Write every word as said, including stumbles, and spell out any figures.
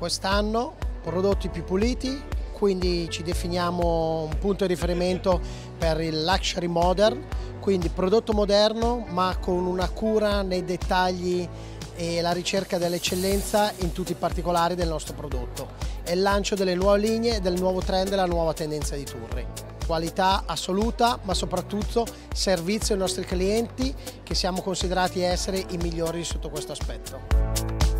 Quest'anno prodotti più puliti, quindi ci definiamo un punto di riferimento per il luxury modern, quindi prodotto moderno ma con una cura nei dettagli e la ricerca dell'eccellenza in tutti i particolari del nostro prodotto. È il lancio delle nuove linee, del nuovo trend e della nuova tendenza di Turri. Qualità assoluta, ma soprattutto servizio ai nostri clienti, che siamo considerati essere i migliori sotto questo aspetto.